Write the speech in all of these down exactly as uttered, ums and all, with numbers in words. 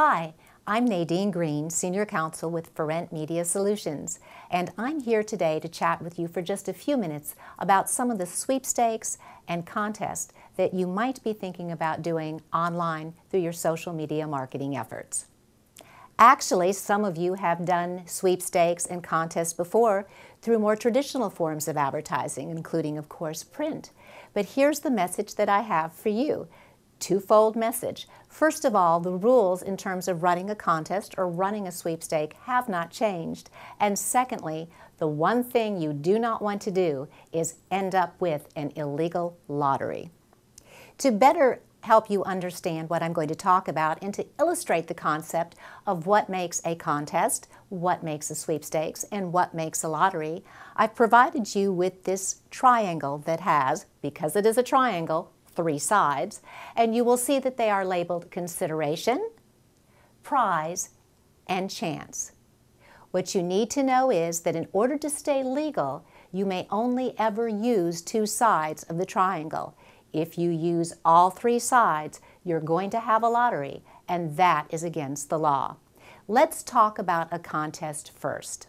Hi, I'm Nadeen Green, Senior Counsel with For Rent Media Solutions, and I'm here today to chat with you for just a few minutes about some of the sweepstakes and contests that you might be thinking about doing online through your social media marketing efforts. Actually, some of you have done sweepstakes and contests before through more traditional forms of advertising, including, of course, print. But here's the message that I have for you. Two-fold message. First of all, the rules in terms of running a contest or running a sweepstake have not changed. And secondly, the one thing you do not want to do is end up with an illegal lottery. To better help you understand what I'm going to talk about and to illustrate the concept of what makes a contest, what makes a sweepstakes, and what makes a lottery, I've provided you with this triangle that has, because it is a triangle, three sides, and you will see that they are labeled consideration, prize, and chance. What you need to know is that in order to stay legal, you may only ever use two sides of the triangle. If you use all three sides, you're going to have a lottery, and that is against the law. Let's talk about a contest first.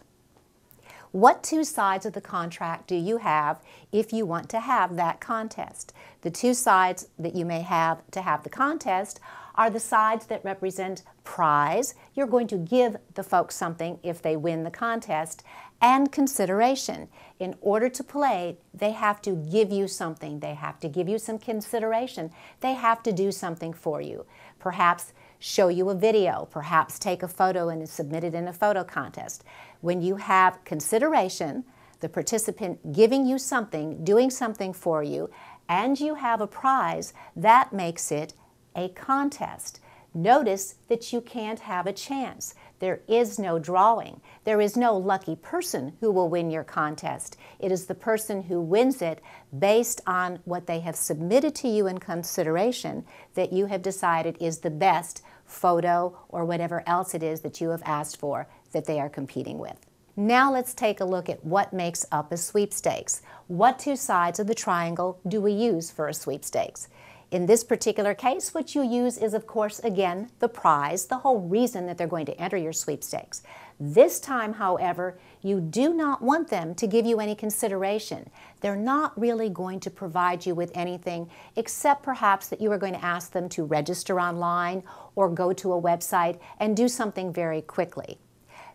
What two sides of the contract do you have if you want to have that contest? The two sides that you may have to have the contest are the sides that represent prize. You're going to give the folks something if they win the contest, and consideration. In order to play, they have to give you something. They have to give you some consideration. They have to do something for you. Perhaps show you a video, perhaps take a photo and submit it in a photo contest. When you have consideration, the participant giving you something, doing something for you, and you have a prize, that makes it a contest. Notice that you can't have a chance. There is no drawing. There is no lucky person who will win your contest. It is the person who wins it based on what they have submitted to you in consideration that you have decided is the best photo or whatever else it is that you have asked for that they are competing with. Now let's take a look at what makes up a sweepstakes. What two sides of the triangle do we use for a sweepstakes? In this particular case, what you use is, of course, again, the prize, the whole reason that they're going to enter your sweepstakes. This time, however, you do not want them to give you any consideration. They're not really going to provide you with anything, except perhaps that you are going to ask them to register online or go to a website and do something very quickly.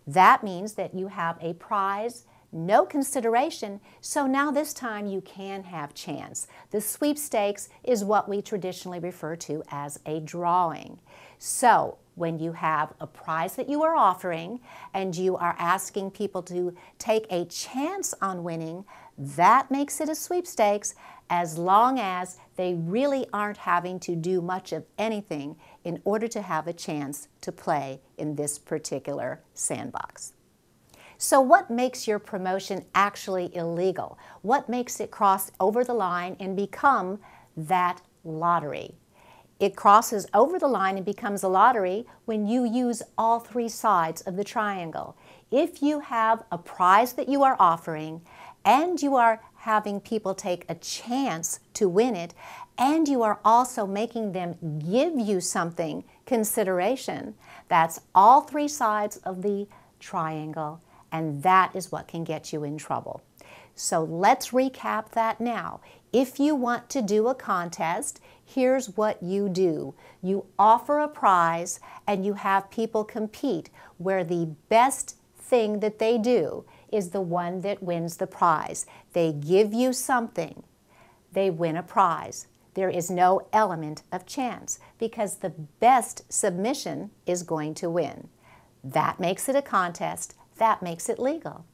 That means that you have a prize, no consideration, so now this time you can have chance. The sweepstakes is what we traditionally refer to as a drawing. So when you have a prize that you are offering and you are asking people to take a chance on winning, that makes it a sweepstakes as long as they really aren't having to do much of anything in order to have a chance to play in this particular sandbox. So what makes your promotion actually illegal? What makes it cross over the line and become that lottery? It crosses over the line and becomes a lottery when you use all three sides of the triangle. If you have a prize that you are offering and you are having people take a chance to win it and you are also making them give you something, consideration, that's all three sides of the triangle. And that is what can get you in trouble. So let's recap that now. If you want to do a contest, here's what you do. You offer a prize and you have people compete where the best thing that they do is the one that wins the prize. They give you something. They win a prize. There is no element of chance because the best submission is going to win. That makes it a contest. That makes it legal.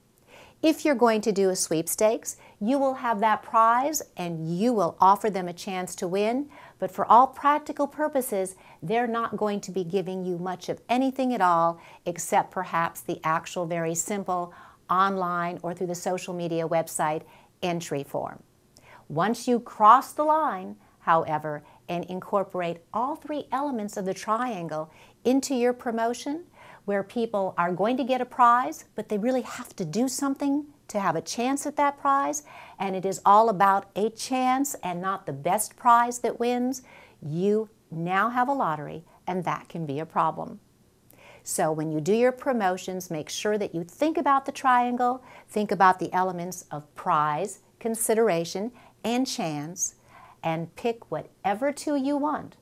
If you're going to do a sweepstakes, you will have that prize and you will offer them a chance to win, but for all practical purposes, they're not going to be giving you much of anything at all, except perhaps the actual very simple online or through the social media website entry form. Once you cross the line, however, and incorporate all three elements of the triangle into your promotion, where people are going to get a prize, but they really have to do something to have a chance at that prize, and it is all about a chance and not the best prize that wins, you now have a lottery, and that can be a problem. So when you do your promotions, make sure that you think about the triangle, think about the elements of prize, consideration, and chance, and pick whatever two you want,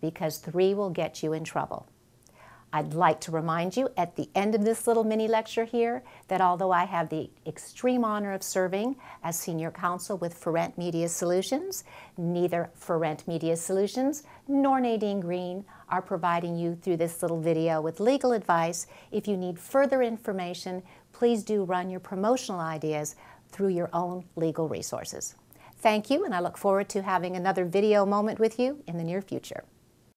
because three will get you in trouble. I'd like to remind you at the end of this little mini lecture here that although I have the extreme honor of serving as Senior Counsel with For Rent Media Solutions, neither For Rent Media Solutions nor Nadeen Green are providing you through this little video with legal advice. If you need further information, please do run your promotional ideas through your own legal resources. Thank you, and I look forward to having another video moment with you in the near future.